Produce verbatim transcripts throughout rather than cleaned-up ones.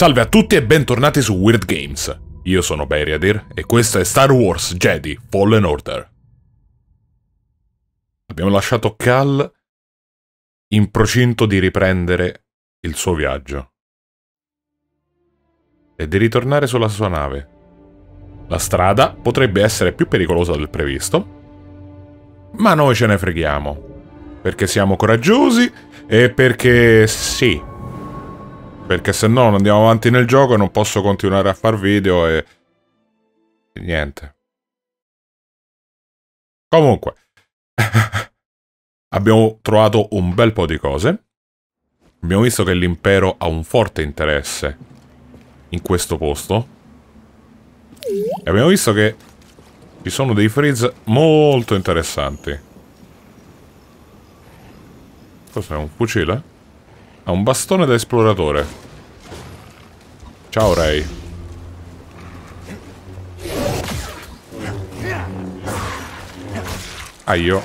Salve a tutti e bentornati su Weird Games. Io sono Beriadir e questa è Star Wars Jedi Fallen Order. Abbiamo lasciato Cal in procinto di riprendere il suo viaggio e di ritornare sulla sua nave. La strada potrebbe essere più pericolosa del previsto, ma noi ce ne freghiamo perché siamo coraggiosi e perché sì, perché se no non andiamo avanti nel gioco e non posso continuare a far video e, e niente. Comunque abbiamo trovato un bel po' di cose. Abbiamo visto che l'impero ha un forte interesse in questo posto e abbiamo visto che ci sono dei freeze molto interessanti. Cos'è? Un fucile? Ha un bastone da esploratore. Ciao Ray. Ah, io.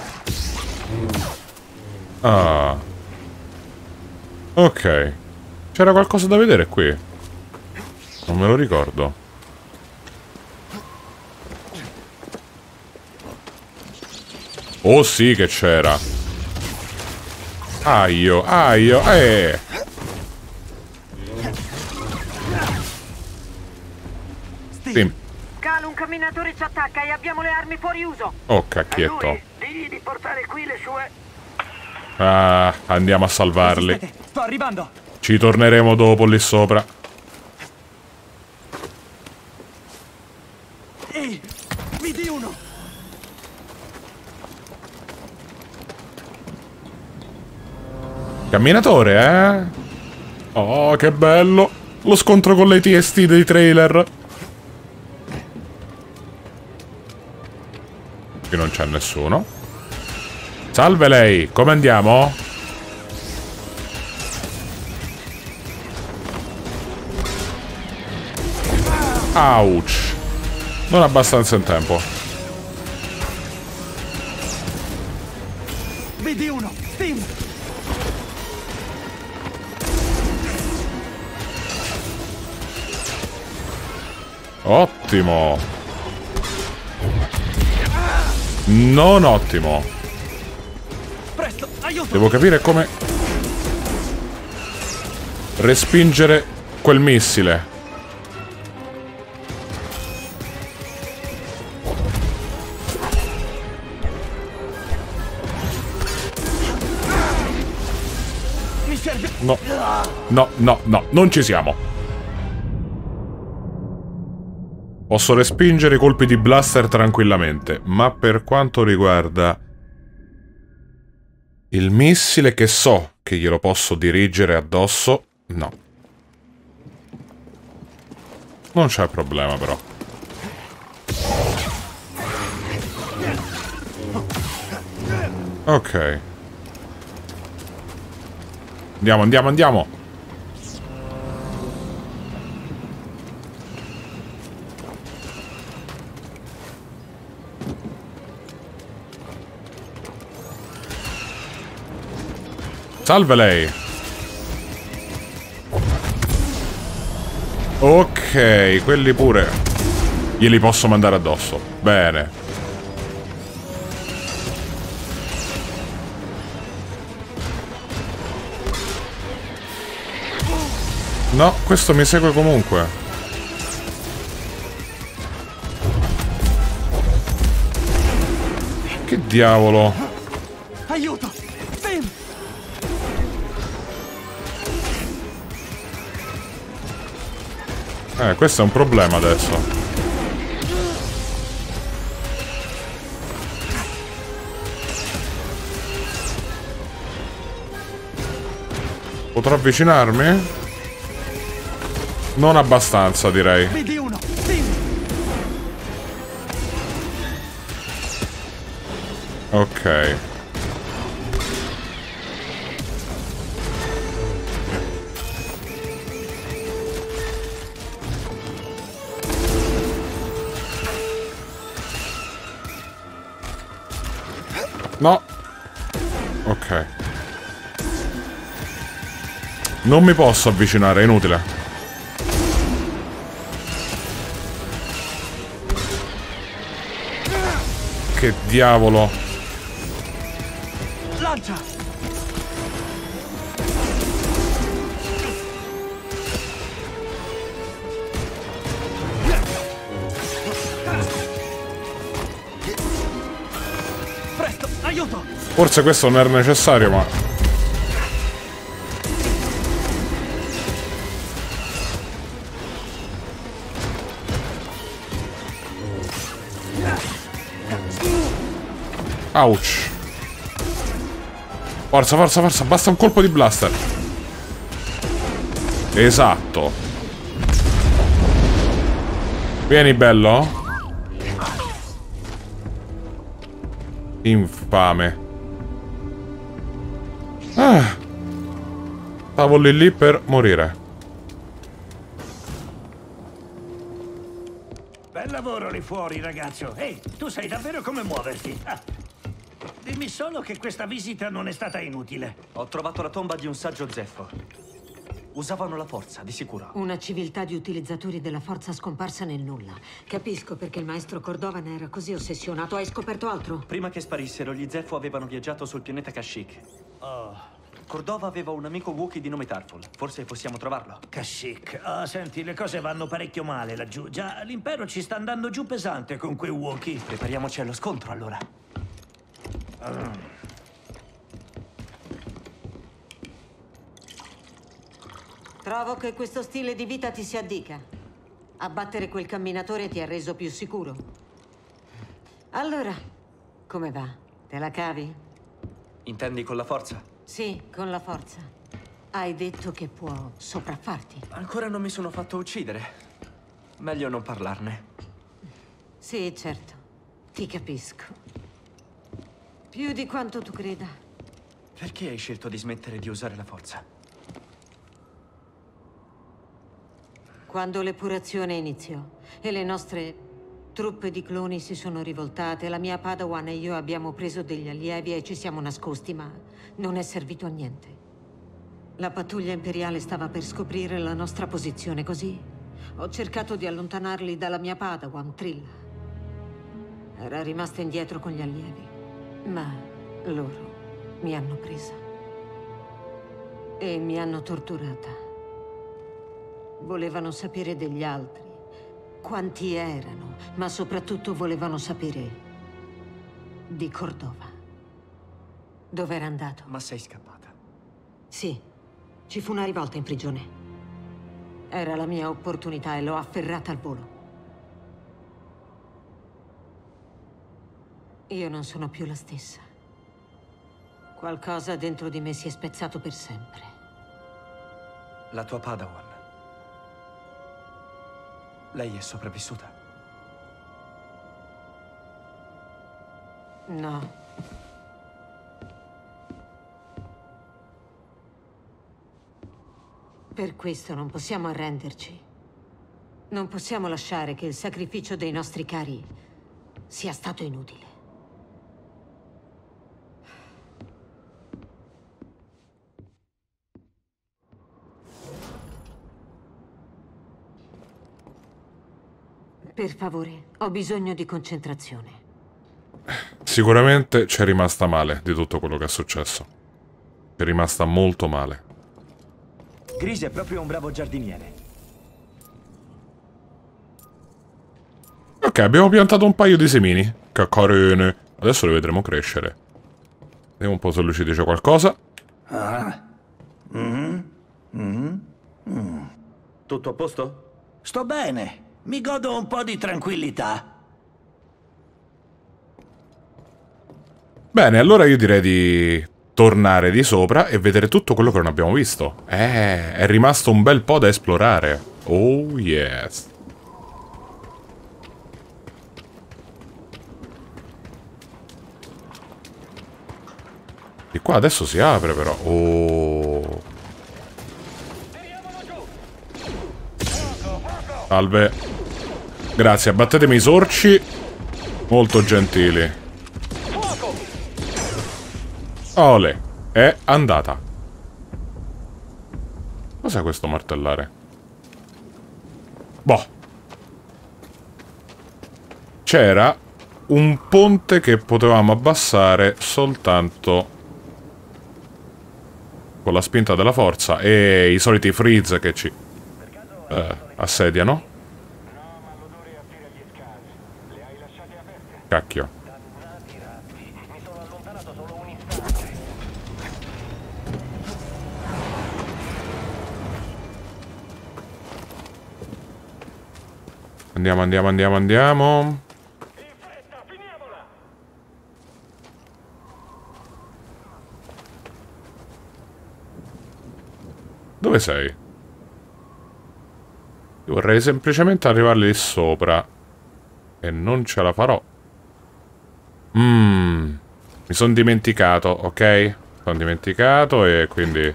Ah. Ok. C'era qualcosa da vedere qui. Non me lo ricordo. Oh sì che c'era. Aio, aio, eh! Steve, Cal, un camminatore ci attacca e abbiamo le armi fuori uso. Oh, cacchietto. A lui, digli di portare qui le sue... Ah, andiamo a salvarli. Resistete, sto arrivando. Ci torneremo dopo lì sopra. Ehi, mi di uno. Camminatore, eh? Oh, che bello! Lo scontro con le T S T dei trailer! Qui non c'è nessuno. Salve lei! Come andiamo? Ouch! Non abbastanza in tempo. Vedi uno! Steam! Ottimo. Non ottimo. Presto, aiuto. Devo capire come respingere quel missile. Mi serve. No. No, no, no, non ci siamo. Posso respingere i colpi di blaster tranquillamente, ma per quanto riguarda il missile che so che glielo posso dirigere addosso, no. Non c'è problema però. Ok. Andiamo, andiamo, andiamo! Salve lei! Ok, quelli pure glieli posso mandare addosso. Bene. No, questo mi segue comunque. Che diavolo? Aiuto! Eh, questo è un problema adesso. Potrò avvicinarmi? Non abbastanza, direi. Ok. No. Ok. Non mi posso avvicinare, è inutile. che diavolo. Lancia. Presto, aiuto. Forse questo non era necessario, ma ouch. Forza, forza, forza. Basta un colpo di blaster. Esatto. Vieni, bello. Infame. Ah. Stavo lì lì per morire. Bel lavoro lì fuori, ragazzo. Ehi, tu sai davvero come muoverti. Ah. Dimmi solo che questa visita non è stata inutile. Ho trovato la tomba di un saggio Zeffo. Usavano la forza, di sicuro. Una civiltà di utilizzatori della forza scomparsa nel nulla. Capisco perché il maestro Cordova ne era così ossessionato. Hai scoperto altro? Prima che sparissero, gli Zeffo avevano viaggiato sul pianeta Kashyyyk. Oh. Cordova aveva un amico Wookiee di nome Tarful. Forse possiamo trovarlo. Kashyyyk. Oh, senti, le cose vanno parecchio male laggiù. Già, l'impero ci sta andando giù pesante con quei Wookiee. Prepariamoci allo scontro, allora. Trovo che questo stile di vita ti si addica. Abbattere quel camminatore ti ha reso più sicuro. Allora, come va? Te la cavi? Intendi con la forza? Sì, con la forza. Hai detto che può sopraffarti. Ancora non mi sono fatto uccidere. Meglio non parlarne. Sì, certo. Ti capisco. Più di quanto tu creda. Perché hai scelto di smettere di usare la forza? Quando l'epurazione iniziò e le nostre truppe di cloni si sono rivoltate, la mia Padawan e io abbiamo preso degli allievi e ci siamo nascosti, ma non è servito a niente. La pattuglia imperiale stava per scoprire la nostra posizione, così ho cercato di allontanarli dalla mia Padawan, Trilla. Era rimasta indietro con gli allievi. Ma loro mi hanno presa e mi hanno torturata. Volevano sapere degli altri, quanti erano, ma soprattutto volevano sapere di Cordova. Dov'era andato? Ma sei scappata. Sì, ci fu una rivolta in prigione. Era la mia opportunità e l'ho afferrata al volo. Io non sono più la stessa. Qualcosa dentro di me si è spezzato per sempre. La tua Padawan. Lei è sopravvissuta? No. Per questo non possiamo arrenderci. Non possiamo lasciare che il sacrificio dei nostri cari sia stato inutile. Per favore, ho bisogno di concentrazione. Sicuramente c'è rimasta male di tutto quello che è successo. C'è rimasta molto male. Grise è proprio un bravo giardiniere. Ok, abbiamo piantato un paio di semini. Che carine. Adesso li vedremo crescere. Vediamo un po' se lui ci dice qualcosa. Ah. Mm-hmm. Mm-hmm. Mm. Tutto a posto? Sto bene. Mi godo un po' di tranquillità. Bene, allora io direi di tornare di sopra e vedere tutto quello che non abbiamo visto. Eh, è rimasto un bel po' da esplorare. Oh, yes. E qua adesso si apre però. Oh. Salve. Grazie, abbattetemi i sorci. Molto gentili. Ole, è andata. Cos'è questo martellare? Boh. C'era un ponte che potevamo abbassare soltanto con la spinta della forza e i soliti freeze che ci eh, assediano. Cacchio. Andiamo, andiamo, andiamo, andiamo. Dove sei? Io vorrei semplicemente arrivare lì sopra e non ce la farò. Mmm, mi sono dimenticato, ok? Sono dimenticato e quindi...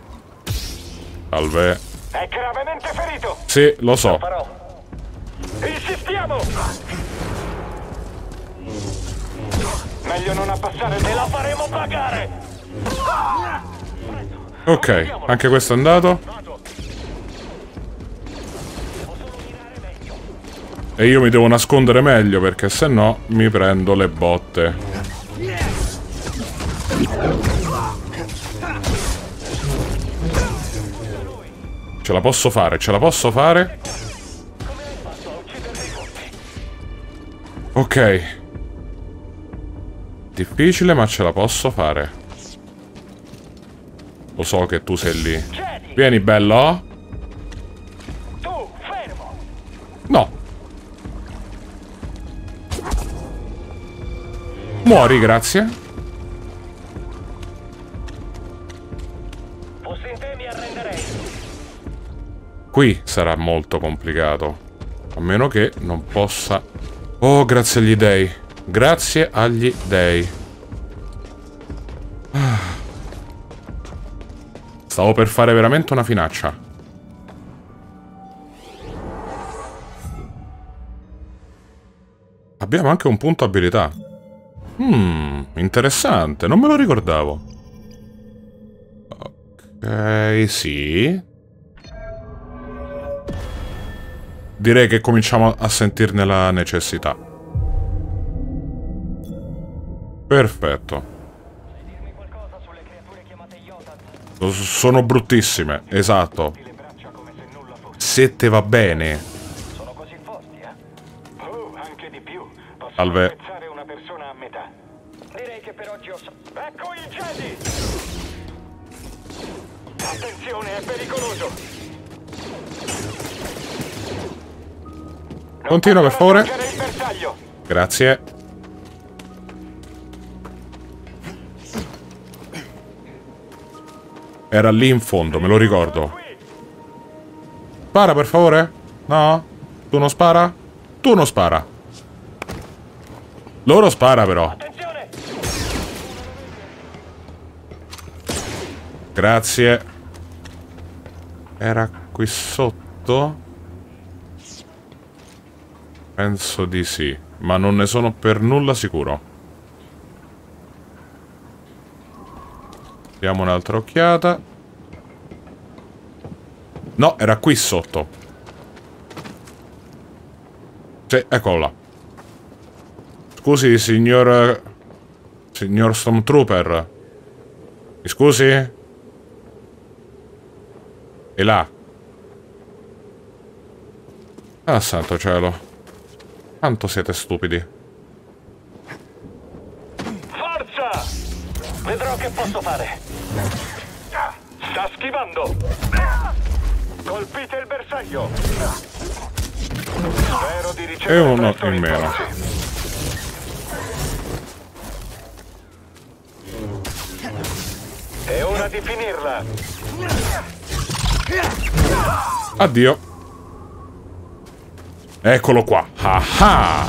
Salve. È gravemente ferito. Sì, lo so. Lo farò. Insistiamo! Meglio non abbassare, te la faremo pagare! Ok, anche questo è andato. E io mi devo nascondere meglio perché sennò mi prendo le botte. Ce la posso fare, ce la posso fare. Ok. Difficile, ma ce la posso fare. Lo so che tu sei lì. Vieni, bello. Tu, fermo. No. Muori, grazie. Fossi in te mi arrenderei. Qui sarà molto complicato. A meno che non possa... Oh, grazie agli dei. Grazie agli dei. Stavo per fare veramente una finaccia. Abbiamo anche un punto abilità. Mmm, interessante, non me lo ricordavo. Ok, sì. Direi che cominciamo a sentirne la necessità. Perfetto. Sono bruttissime, esatto. Se te va bene. Sono così forti, eh? Oh, anche di più. Posso ammazzare una persona a metà. Direi che per oggi ho... Ecco il Jedi! Attenzione, è pericoloso! Continua, per favore. Grazie. Era lì in fondo, me lo ricordo. Spara, per favore. No? Tu non spara? Tu non spara. Loro spara, però. Grazie. Era qui sotto? Penso di sì, ma non ne sono per nulla sicuro. Diamo un'altra occhiata. No, era qui sotto. Sì, eccolo là. Scusi, signor... Signor Stormtrooper. Mi scusi? E là. Ah, santo cielo. Quanto siete stupidi. Forza! Vedrò che posso fare. Sta schivando. Colpite il bersaglio. Spero di ricevere. E uno in meno. È ora di finirla. Addio. Eccolo qua. Ah ah!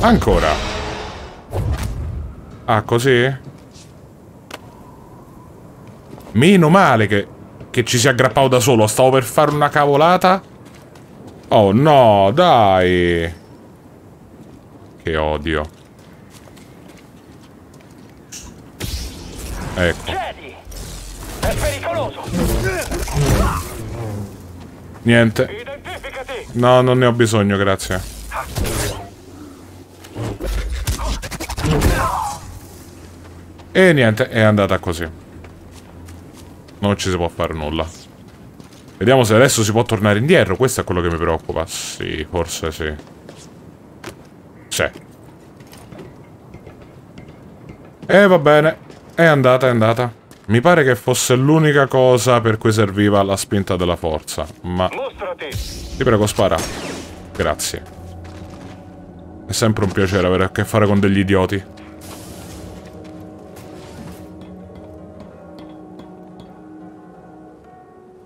Ancora. Ah, così? Meno male che, che ci si è aggrappato da solo. Stavo per fare una cavolata. Oh no, dai. Che odio. Ecco. È pericoloso. Niente. No, non ne ho bisogno, grazie. E niente, è andata così. Non ci si può fare nulla. Vediamo se adesso si può tornare indietro. Questo è quello che mi preoccupa. Sì, forse sì. Sì. E va bene. È andata, è andata. Mi pare che fosse l'unica cosa per cui serviva la spinta della forza. Ma... ti prego, spara. Grazie. È sempre un piacere avere a che fare con degli idioti.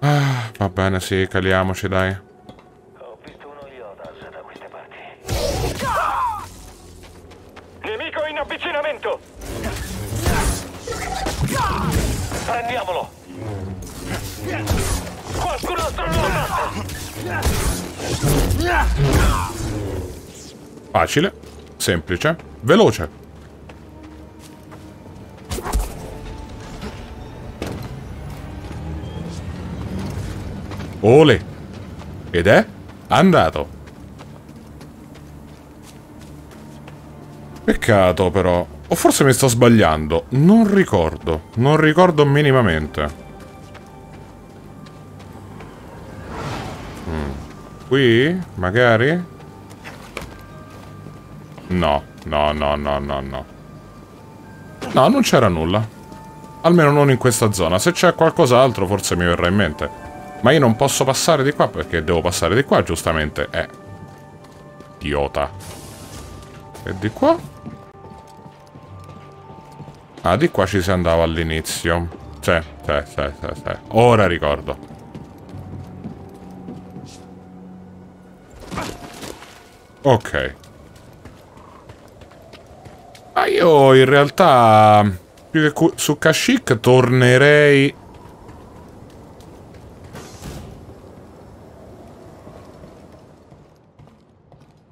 Ah, va bene, sì, caliamoci, dai. Ho visto uno Yoda da queste parti. Ah! Nemico in avvicinamento. Ah! Prendiamolo. Qualcun altro lo... Facile, semplice, veloce. Ole. Ed è andato. Peccato però. O forse mi sto sbagliando. Non ricordo. Non ricordo minimamente. Mm. Qui? Magari? No. No, no, no, no, no. No, non c'era nulla. Almeno non in questa zona. Se c'è qualcos'altro forse mi verrà in mente. Ma io non posso passare di qua perché devo passare di qua, giustamente. Eh. Idiota. E di qua? Ah, di qua ci si andava all'inizio. Sì, sì, sì, sì, sì. Ora ricordo. Ok. Ma io in realtà... più che su Kashyyyk tornerei...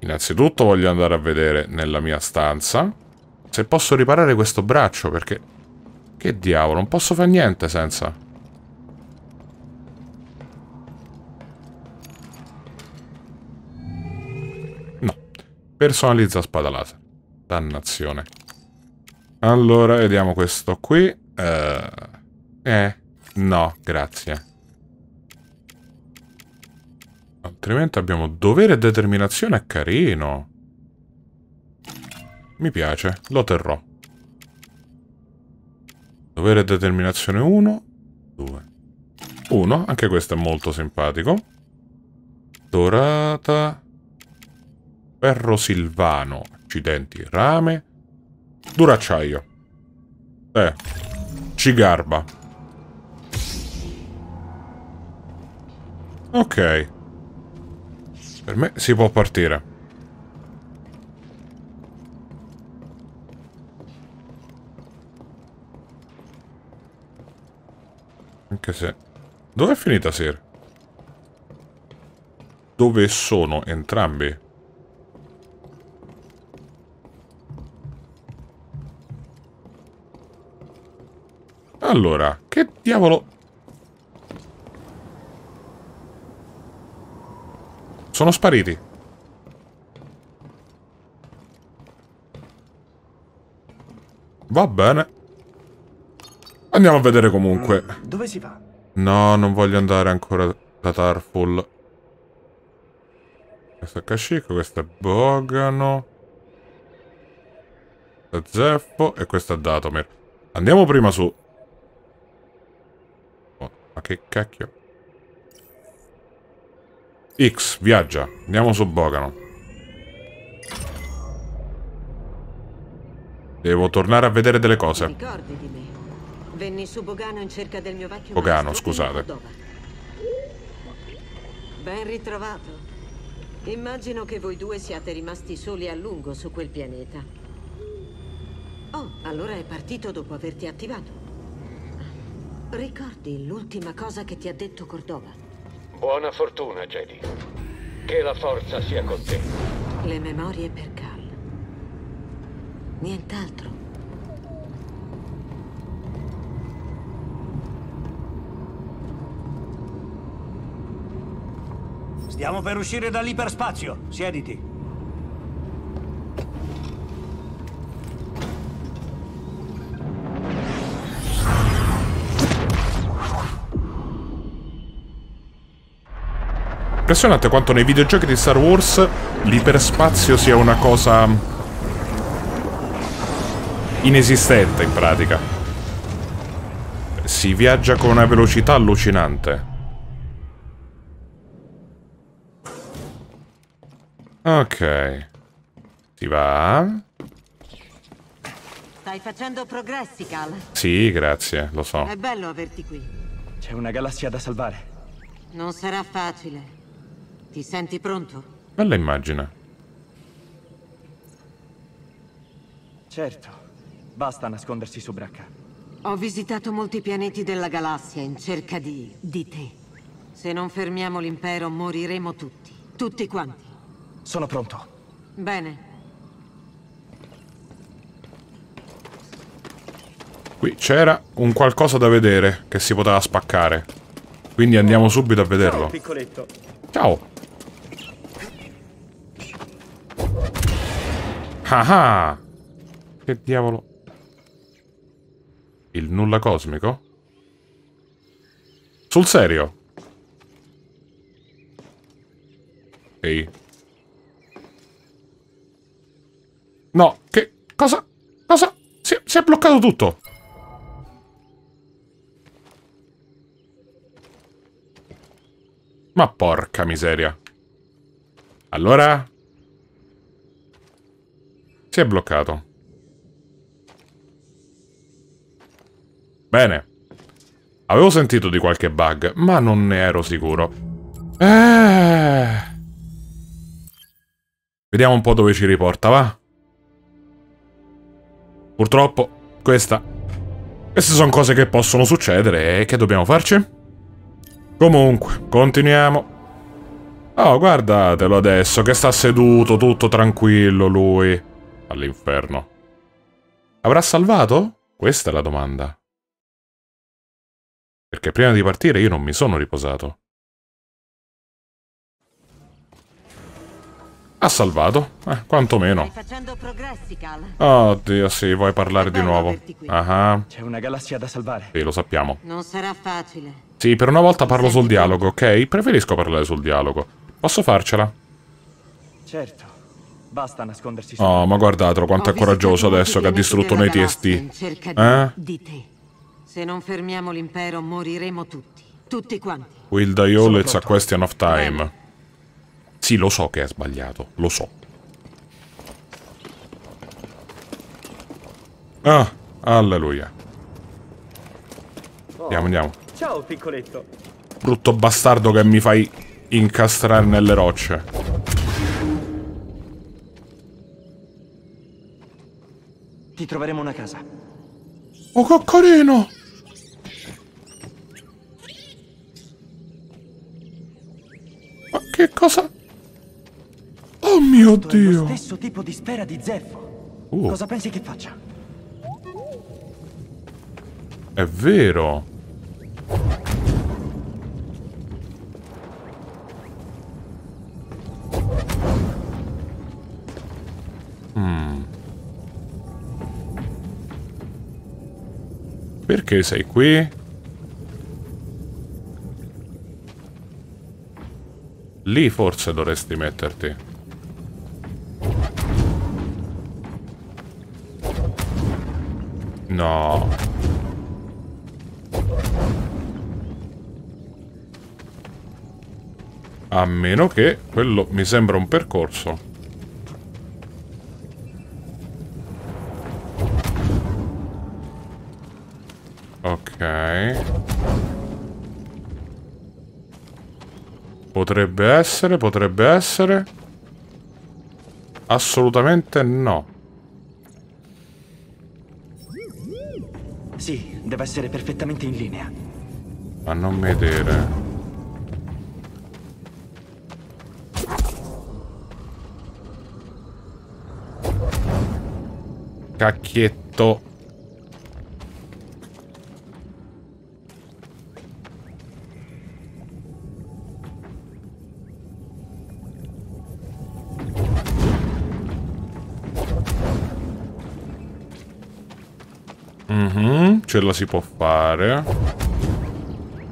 Innanzitutto voglio andare a vedere nella mia stanza se posso riparare questo braccio, perché... che diavolo, non posso fare niente senza. No. Personalizza spada laser. Dannazione. Allora, vediamo questo qui. Eh... eh no, grazie. Altrimenti abbiamo dovere e determinazione, è carino. Mi piace, lo terrò. Dovere e determinazione uno, due, uno, anche questo è molto simpatico. Dorata. Ferro silvano, accidenti, rame. Duracciaio. Eh, ci garba. Ok. Per me si può partire. Anche se... dove è finita Sir? Dove sono entrambi? Allora, che diavolo... sono spariti. Va bene. Andiamo a vedere comunque. Dove si va? No, non voglio andare ancora da Tarful. Questo è Kashyyyk, questo è Bogano. Questo è Zeffo e questo è Dathomir. Andiamo prima su... oh, ma che cacchio. X, viaggia. Andiamo su Bogano. Devo tornare a vedere delle cose. Ti ricordi di me? Venni su Bogano in cerca del mio vecchio Bogano, scusate. Ben ritrovato. Immagino che voi due siate rimasti soli a lungo su quel pianeta. Oh, allora è partito dopo averti attivato. Ricordi l'ultima cosa che ti ha detto Cordova? Buona fortuna, Jedi. Che la forza sia con te. Le memorie per Cal. Nient'altro. Stiamo per uscire dall'iperspazio. Siediti. impressionante quanto nei videogiochi di Star Wars l'iperspazio sia una cosa inesistente in pratica. Si viaggia con una velocità allucinante. Ok. Si va. Stai facendo progressi, Cal. Sì, grazie, lo so. È bello averti qui. C'è una galassia da salvare. Non sarà facile. Ti senti pronto? Bella immagine. Certo. Basta nascondersi su Bracca. Ho visitato molti pianeti della galassia in cerca di... di te. Se non fermiamo l'impero moriremo tutti. Tutti quanti. Sono pronto. Bene. Qui c'era un qualcosa da vedere che si poteva spaccare. Quindi andiamo subito a vederlo. Ciao, piccoletto. Ciao. Ah ah. Che diavolo. Il nulla cosmico? Sul serio? Ehi. No, che... cosa? Cosa? Si è, si è bloccato tutto! Ma porca miseria! Allora... si è bloccato. Bene. Avevo sentito di qualche bug, ma non ne ero sicuro. Eh... Vediamo un po' dove ci riporta, va? Purtroppo, questa... queste sono cose che possono succedere e che dobbiamo farci? Comunque, continuiamo. Oh, guardatelo adesso, che sta seduto, tutto tranquillo lui. All'inferno. Avrà salvato? Questa è la domanda. Perché prima di partire io non mi sono riposato. Ha salvato, eh, quantomeno. Oddio, sì, vuoi parlare di nuovo. Ah. C'è una galassia da salvare. Sì, lo sappiamo. Non sarà facile. Sì, per una volta parlo sul dialogo, ok? Preferisco parlare sul dialogo. Posso farcela? Certo. Basta nascondersi. Oh, ma guardatelo quanto è coraggioso adesso che ha distrutto noi T S T. Eh? Se non fermiamo l'impero moriremo tutti, tutti quanti. Will die all, it's a question of time. Sì, lo so che è sbagliato, lo so. Ah, alleluia. Andiamo, andiamo. Ciao, piccoletto. Brutto bastardo che mi fai incastrare nelle rocce. Ti troveremo una casa. Oh, coccolino! Ma che cosa... oh mio Dio! È lo stesso tipo di sfera di Zeffo. Uh. Cosa pensi che faccia? È vero. Mm. Perché sei qui? Lì forse dovresti metterti. No. A meno che quello mi sembra un percorso. Ok. Potrebbe essere, potrebbe essere. Assolutamente no. Sì, deve essere perfettamente in linea. Ma non vedere. Cacchietto. Mm-hmm, ce la si può fare.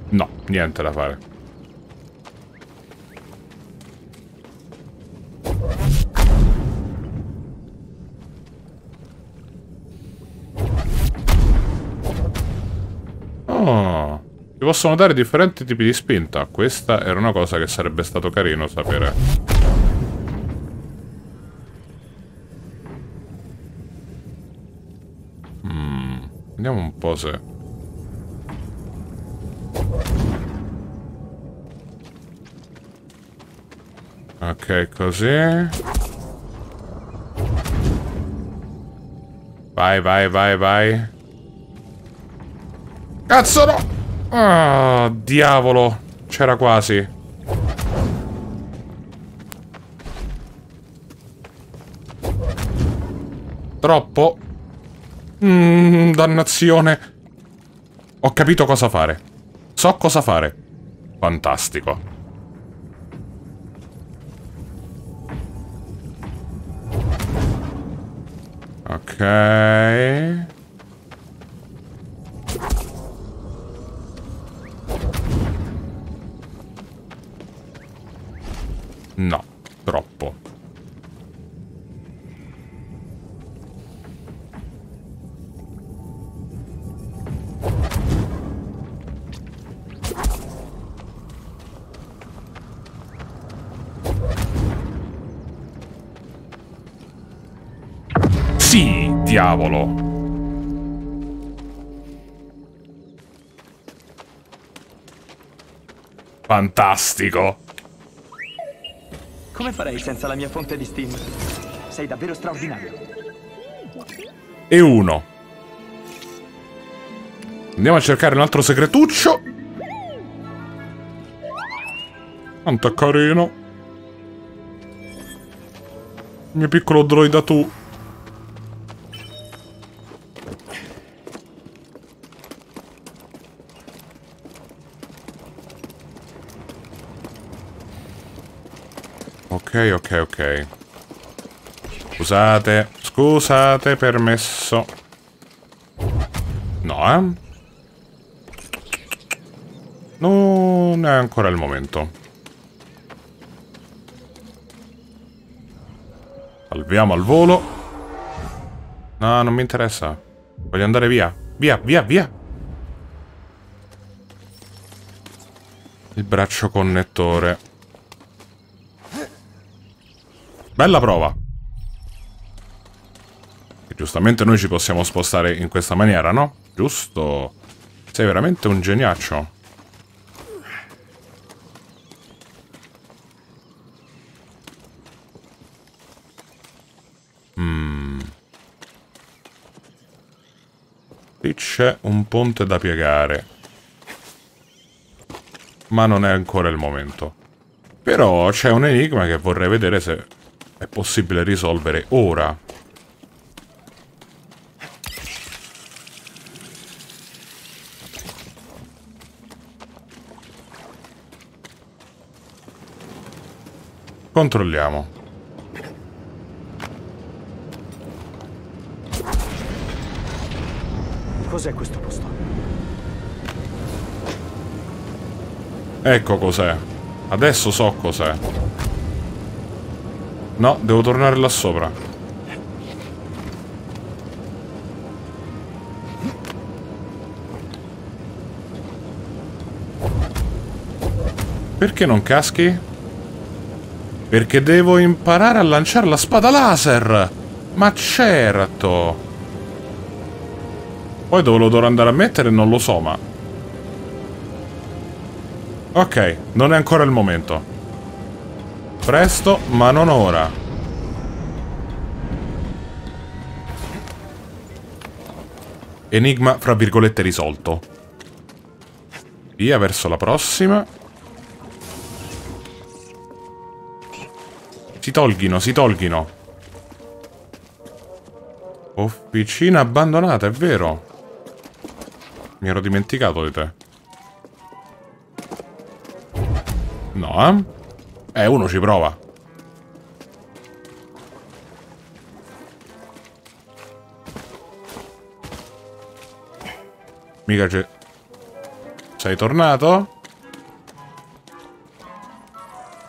No, niente da fare. possono dare differenti tipi di spinta. Questa era una cosa che sarebbe stato carino sapere. Mm, vediamo un po' se... Ok, così... Vai, vai, vai, vai. Cazzo no! Ah, diavolo. C'era quasi. Troppo. Mm, dannazione. Ho capito cosa fare. So cosa fare. Fantastico. Ok. No, troppo. Diavolo. Fantastico. Come farei senza la mia fonte di Steam? Sei davvero straordinario. E uno. Andiamo a cercare un altro segretuccio. Quanto è carino. Il mio piccolo droida tu. Ok, ok, ok. Scusate, scusate, permesso. No, eh? Non è ancora il momento. Salviamo al volo. No, non mi interessa. Voglio andare via. Via, via, via. Il braccio connettore. Bella prova! E giustamente noi ci possiamo spostare in questa maniera, no? Giusto? Sei veramente un geniaccio. Mm. Qui c'è un ponte da piegare. Ma non è ancora il momento. Però c'è un enigma che vorrei vedere se... è possibile risolvere ora. Controlliamo. Cos'è questo posto? Ecco cos'è. Adesso so cos'è. No, devo tornare là sopra. Perché non caschi? Perché devo imparare a lanciare la spada laser. Ma certo. Poi dove lo dovrò andare a mettere non lo so, ma... Ok, non è ancora il momento. Presto, ma non ora. Enigma, fra virgolette, risolto. Via verso la prossima. Si tolghino, si tolghino. Officina abbandonata, è vero. Mi ero dimenticato di te. No, eh? Eh, uno ci prova. Mica c'è... Sei tornato?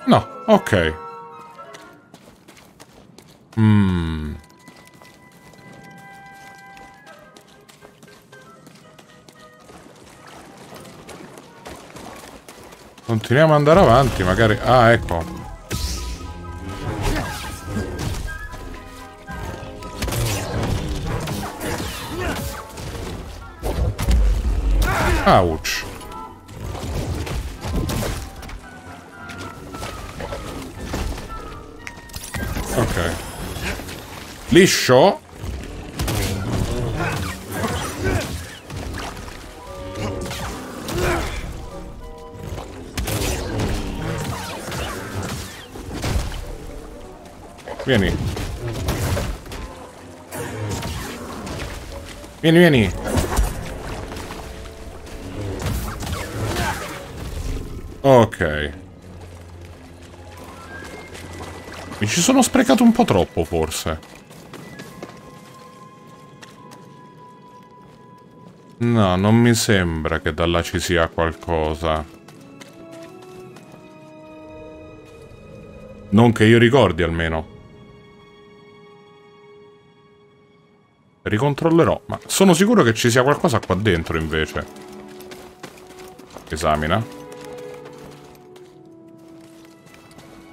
No, ok. Mm. Continuiamo ad andare avanti, magari... Ah, ecco. Ouch. Ok. Liscio. Vieni. Vieni, vieni. Ok. Mi ci sono sprecato un po' troppo, forse. No, non mi sembra che da là ci sia qualcosa. Non che io ricordi, almeno. Ricontrollerò, ma sono sicuro che ci sia qualcosa qua dentro, invece. Esamina.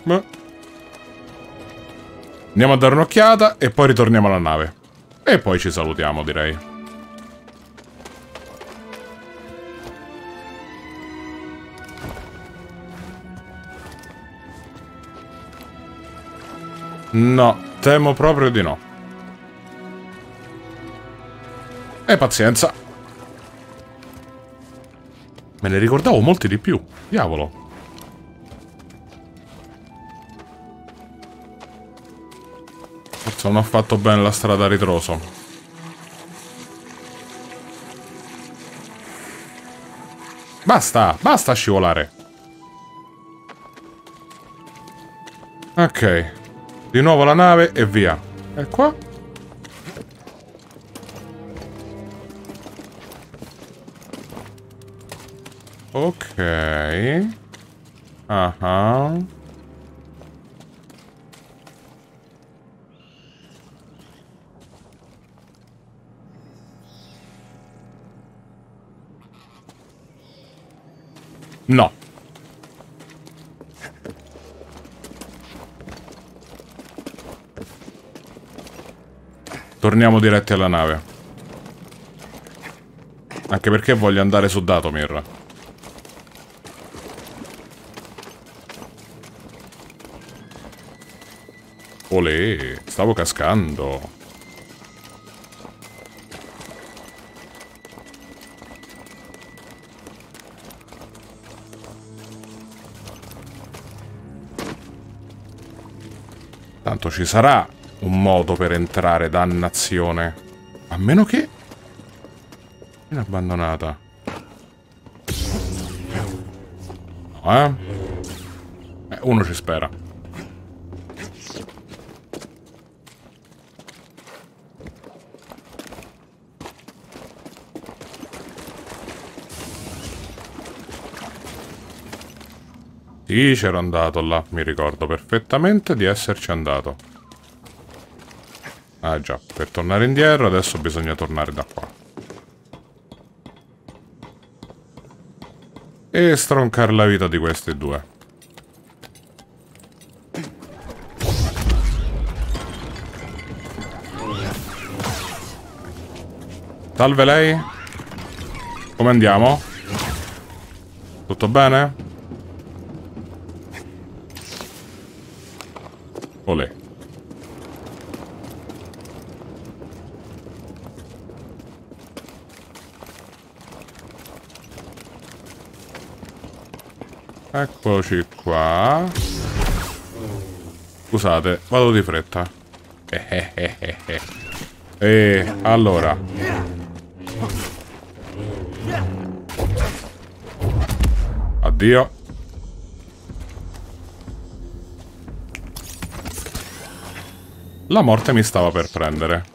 Beh. Andiamo a dare un'occhiata e poi ritorniamo alla nave. E poi ci salutiamo, direi. No, temo proprio di no. E pazienza. Me ne ricordavo molti di più. Diavolo. Forse non ho fatto bene la strada a ritroso. Basta, basta scivolare. Ok. Di nuovo la nave e via. E qua? Ok. Ah ah. No. Torniamo diretti alla nave. Anche perché voglio andare su Dathomir. Olè, stavo cascando. Tanto ci sarà un modo per entrare, dannazione. A meno che... viene abbandonata. No, eh? Eh, uno ci spera. Sì, c'ero andato là, mi ricordo perfettamente di esserci andato. Ah già, per tornare indietro adesso bisogna tornare da qua. E stroncare la vita di questi due. Salve lei? Come andiamo? Tutto bene? Olè. Eccoci qua. Scusate, vado di fretta. Eh, eh, eh, eh, eh. E allora. Addio. La morte mi stava per prendere.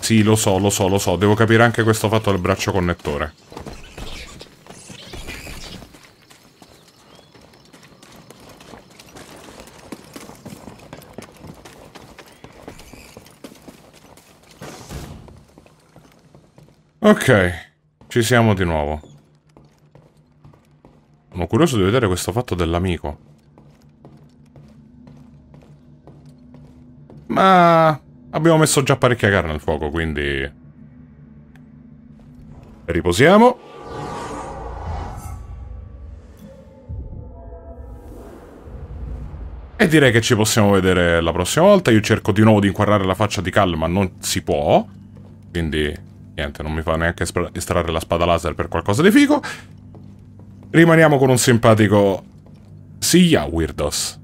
Sì, lo so, lo so, lo so. Devo capire anche questo fatto del braccio connettore. Ok, ci siamo di nuovo. Sono curioso di vedere questo fatto dell'amico. Ma abbiamo messo già parecchia carne al fuoco, quindi riposiamo. E direi che ci possiamo vedere la prossima volta. Io cerco di nuovo di inquadrare la faccia di Cal, ma non si può. Quindi niente, non mi fa neanche estrarre la spada laser per qualcosa di figo. Rimaniamo con un simpatico... See ya, weirdos.